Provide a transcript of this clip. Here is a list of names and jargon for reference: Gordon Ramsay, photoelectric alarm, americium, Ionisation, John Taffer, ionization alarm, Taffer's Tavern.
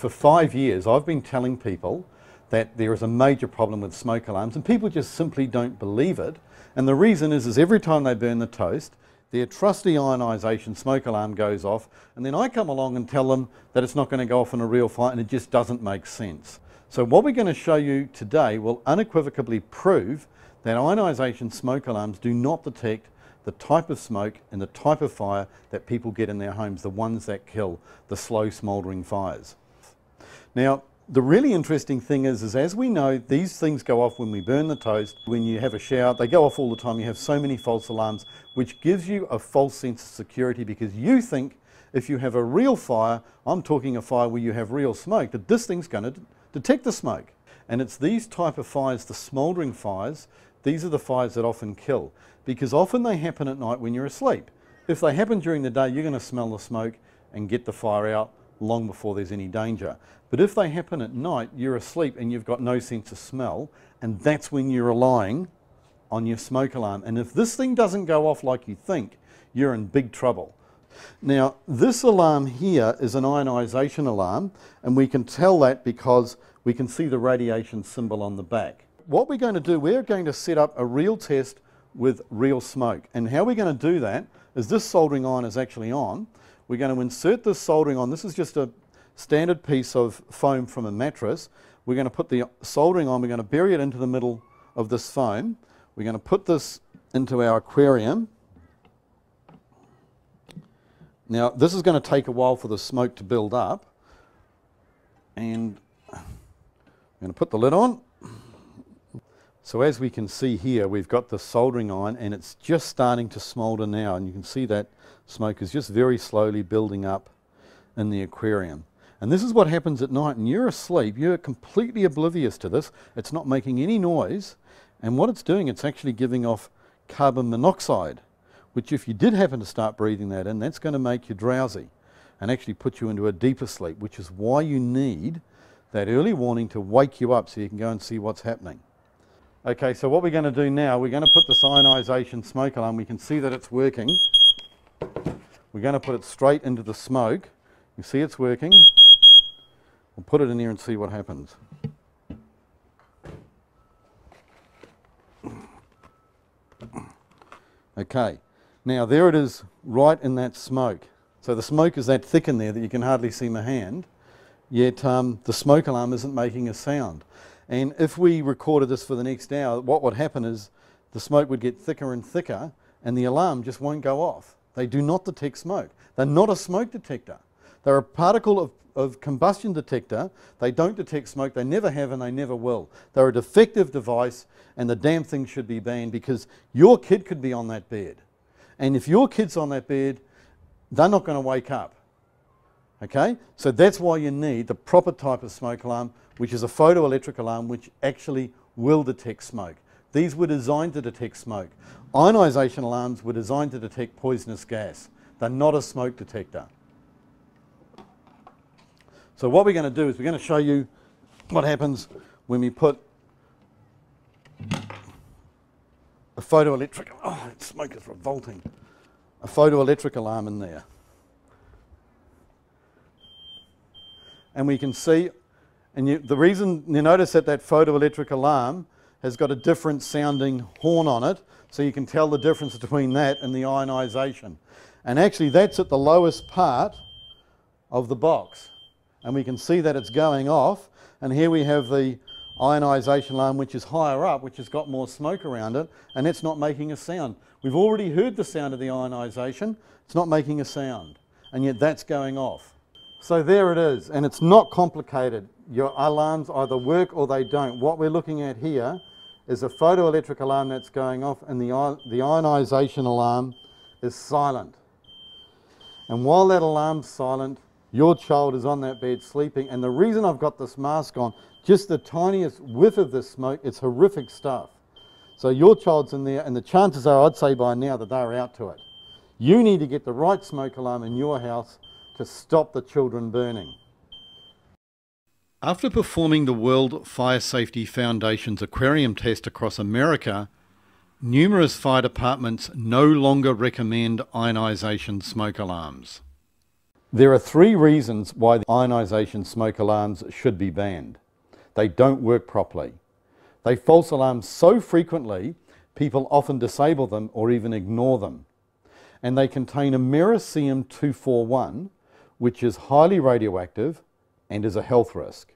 for 5 years, I've been telling people that there is a major problem with smoke alarms, and people just simply don't believe it. And the reason is every time they burn the toast, their trusty ionization smoke alarm goes off, and then I come along and tell them that it's not going to go off in a real fire, and it just doesn't make sense. So what we're going to show you today will unequivocally prove that ionization smoke alarms do not detect the type of smoke and the type of fire that people get in their homes, the ones that kill, the slow smouldering fires. Now, the really interesting thing is as we know, these things go off when we burn the toast, when you have a shower, they go off all the time. You have so many false alarms, which gives you a false sense of security because you think if you have a real fire, I'm talking a fire where you have real smoke, that this thing's going to detect the smoke. And it's these type of fires, the smouldering fires, these are the fires that often kill, because often they happen at night when you're asleep. If they happen during the day, you're going to smell the smoke and get the fire out long before there's any danger. But if they happen at night, you're asleep and you've got no sense of smell, and that's when you're relying on your smoke alarm. And if this thing doesn't go off like you think, you're in big trouble. Now, this alarm here is an ionization alarm, and we can tell that because we can see the radiation symbol on the back. What we're going to do, we're going to set up a real test with real smoke. And how we're going to do that is this soldering iron is actually on. We're going to insert this soldering iron. This is just a standard piece of foam from a mattress. We're going to put the soldering iron, we're going to bury it into the middle of this foam. We're going to put this into our aquarium. Now, this is going to take a while for the smoke to build up. And I'm going to put the lid on. So as we can see here, we've got the soldering iron and it's just starting to smoulder now, and you can see that smoke is just very slowly building up in the aquarium. And this is what happens at night, and you're asleep, you're completely oblivious to this, it's not making any noise, and what it's doing, it's actually giving off carbon monoxide, which if you did happen to start breathing that in, that's going to make you drowsy and actually put you into a deeper sleep, which is why you need that early warning to wake you up so you can go and see what's happening. Okay, so what we're going to do now, we're going to put this ionization smoke alarm, we can see that it's working. We're going to put it straight into the smoke. You see it's working. We'll put it in here and see what happens. Okay, now there it is right in that smoke. So the smoke is that thick in there that you can hardly see my hand, yet the smoke alarm isn't making a sound. And if we recorded this for the next hour, what would happen is the smoke would get thicker and thicker and the alarm just won't go off. They do not detect smoke. They're not a smoke detector. They're a particle of combustion detector. They don't detect smoke. They never have and they never will. They're a defective device, and the damn thing should be banned because your kid could be on that bed. And if your kid's on that bed, they're not going to wake up. Okay, so that's why you need the proper type of smoke alarm, which is a photoelectric alarm, which actually will detect smoke. These were designed to detect smoke. Ionization alarms were designed to detect poisonous gas. They're not a smoke detector. So what we're going to do is we're going to show you what happens when we put a photoelectric, oh, that smoke is revolting, a photoelectric alarm in there. And we can see, and the reason you notice that that photoelectric alarm has got a different sounding horn on it, so you can tell the difference between that and the ionization. And actually that's at the lowest part of the box. And we can see that it's going off, and here we have the ionization alarm which is higher up, which has got more smoke around it, and it's not making a sound. We've already heard the sound of the ionization, it's not making a sound, and yet that's going off. So there it is, and it's not complicated. Your alarms either work or they don't. What we're looking at here is a photoelectric alarm that's going off, and the ionization alarm is silent. And while that alarm's silent, your child is on that bed sleeping. And the reason I've got this mask on, just the tiniest whiff of this smoke, it's horrific stuff. So your child's in there, and the chances are, I'd say by now, that they're out to it. You need to get the right smoke alarm in your house to stop the children burning. After performing the World Fire Safety Foundation's aquarium test across America, numerous fire departments no longer recommend ionization smoke alarms. There are three reasons why the ionization smoke alarms should be banned. They don't work properly. They false alarm so frequently, people often disable them or even ignore them. And they contain americium 241, which is highly radioactive and is a health risk.